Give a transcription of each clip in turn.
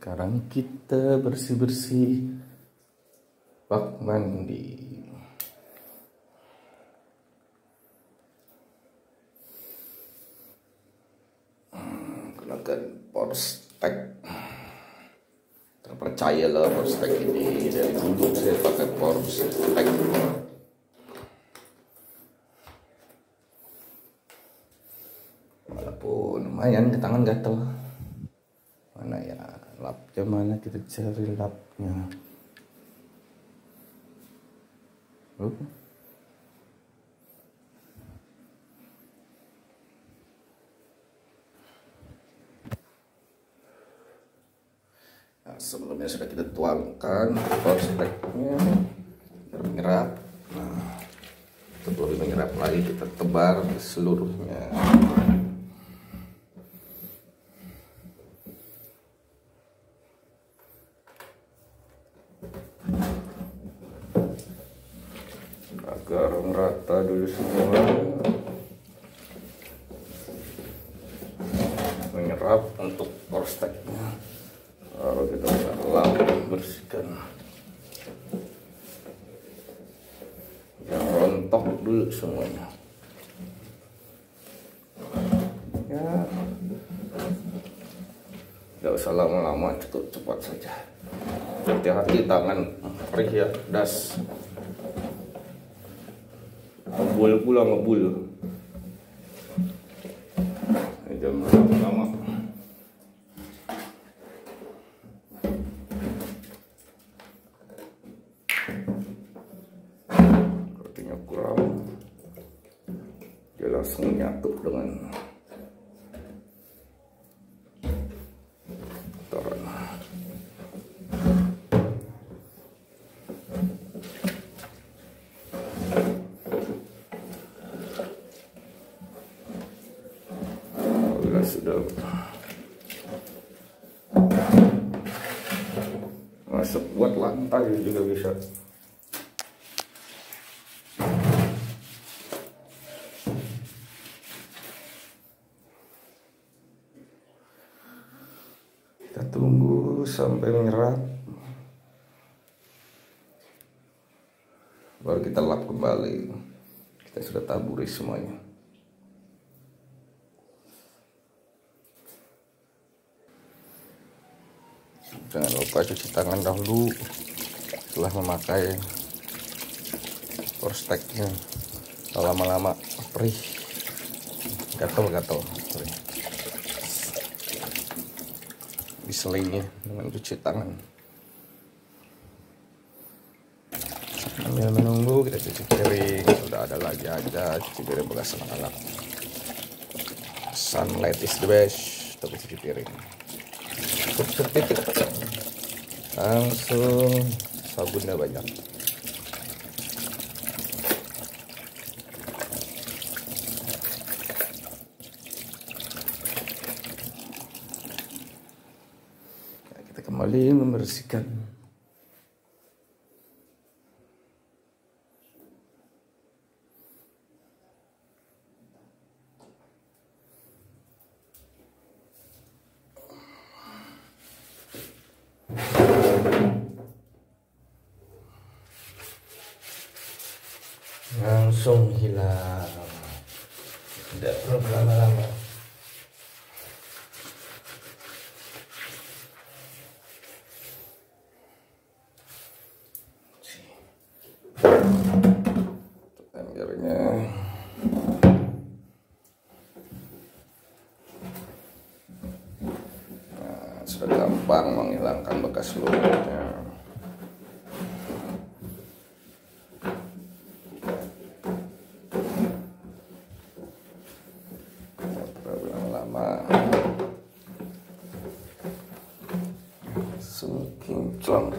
Sekarang kita bersih-bersih bak mandi. Gunakan Porstex. Terpercaya lah Porstex ini. Dari dulu saya pakai Porstex. Walaupun lumayan ke tangan gatel. Mana ya? Lapnya mana, kita cari lapnya. Nah, sebelumnya sudah kita tuangkan Porstex-nya menyerap. Nah, sebelum menyerap lagi kita tebar seluruhnya. Agar merata dulu semua, menyerap untuk Porstex-nya. Lalu kita lap, bersihkan yang rontok dulu semuanya. Ya, tidak usah lama-lama, cukup cepat saja. Hati-hati tangan perih ya, das. Ngebul pula, ngebul. Jangan lama-lama. Rotinya kurang. Dia langsung nyatu dengan kotoran. Sudah masuk buat lantai juga bisa. Kita tunggu sampai menyerap, baru kita lap kembali. Kita sudah taburi semuanya. Jangan lupa cuci tangan dahulu setelah memakai Porstex-nya. Lama-lama perih, gatal-gatal perih. Diselingi dengan cuci tangan. Sambil menunggu kita cuci piring. Sudah ada lagi aja cuci piring bekas anak-anak. Sunlight is the best untuk cuci piring. Titik langsung sabunnya banyak. Nah, kita kembali membersihkan. Langsung hilang, tidak perlu lama-lama. Embernya nah, sudah gampang menghilangkan bekas lumpurnya. Semakin celang. Air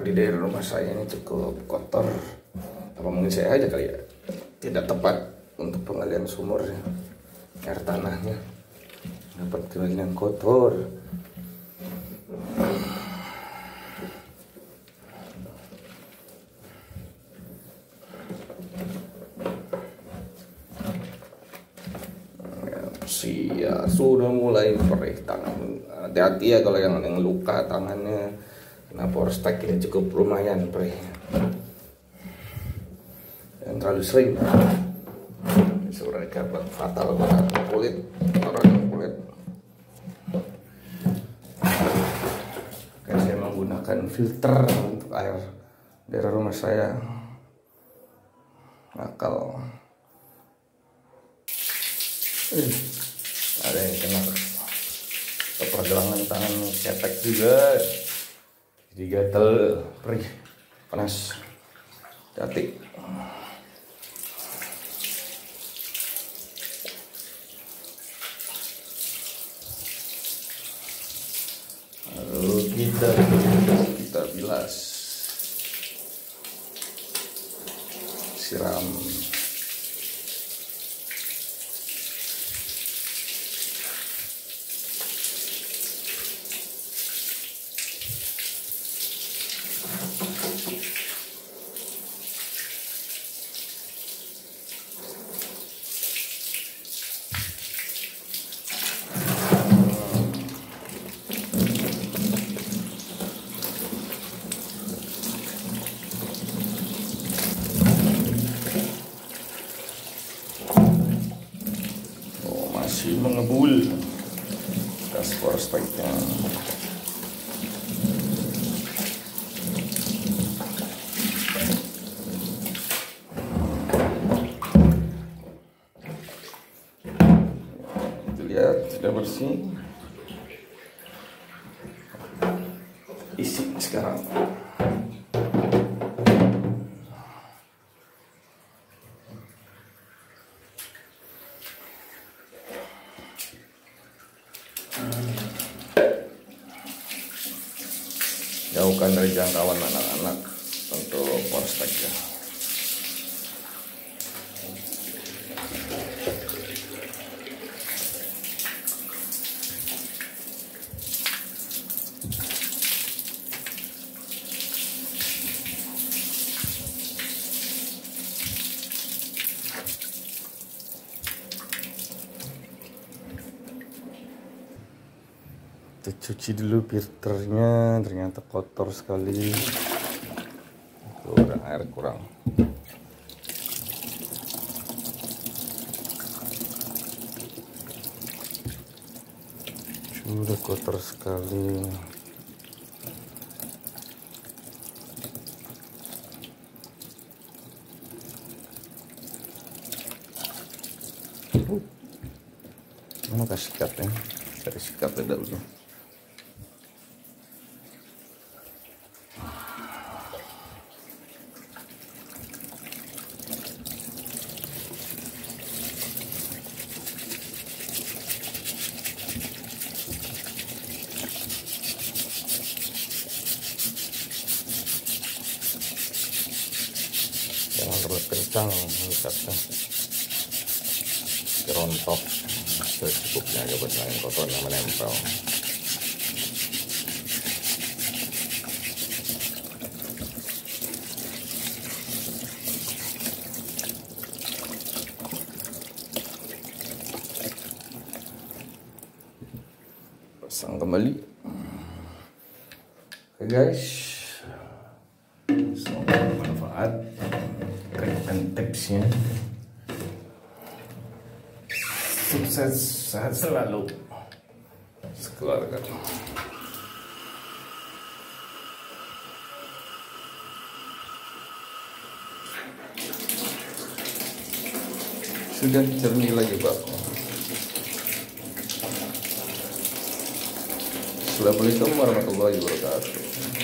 di daerah rumah saya ini cukup kotor. Apa mungkin saya aja kali ya, tidak tepat untuk pengalian sumurnya. Air tanahnya dapat kalian kotor. hati-hati ya kalau yang ada yang luka tangannya. Nah, Porstex ini cukup lumayan, pre. Yang terlalu sering sebenarnya fatal banget kulit orang kulit. Oke, saya menggunakan filter untuk air dari rumah saya. Nakal. Ada yang kena kepergelangan tangan, cetek juga. Jadi gatel, perih, panas, hati. Lalu kita bilas, siram. Mengebul tas Porstex-nya. Itu lihat sudah bersih. Isi sekarang. Jauhkan dari jangkauan anak-anak untuk Porstex ya. Kita cuci dulu filternya, ternyata kotor sekali. Kurang air, kurang. Sudah kotor sekali. Mau kasih sikat ya, cari sikat dulu. Kencang mengikatnya kerontok secukupnya aja buat yang kotor yang menempel. Pasang kembali. Oke guys, semoga bermanfaat tipsnya. Sukses sehat selalu sekeluarga. Sudah jernih lagi Pak, Assalamualaikum warahmatullahi wabarakatuh.